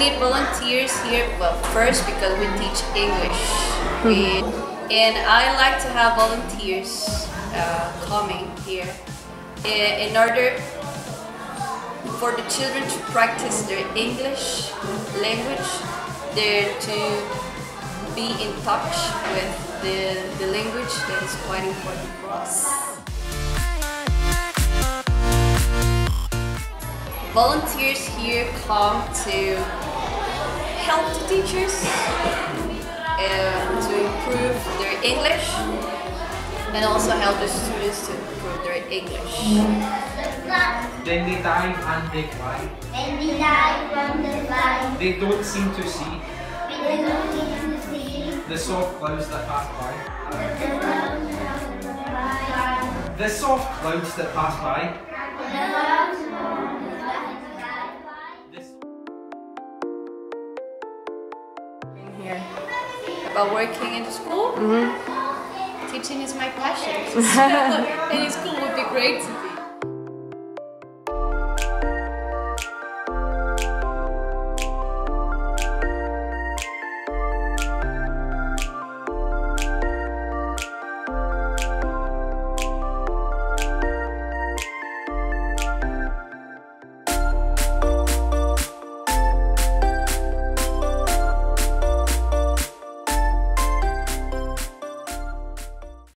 need volunteers here, well, first because we teach English, and I like to have volunteers coming here in order for the children to practice their English language, to be in touch with the language that is quite important for us. Volunteers here come to help the teachers to improve their English and also help the students to improve their English. Then they dive and they cry. They don't seem to see. The soft clouds that pass by. The soft clouds that pass by. I'm here about working in the school. Teaching is my passion, and it's cool. Would be great to do.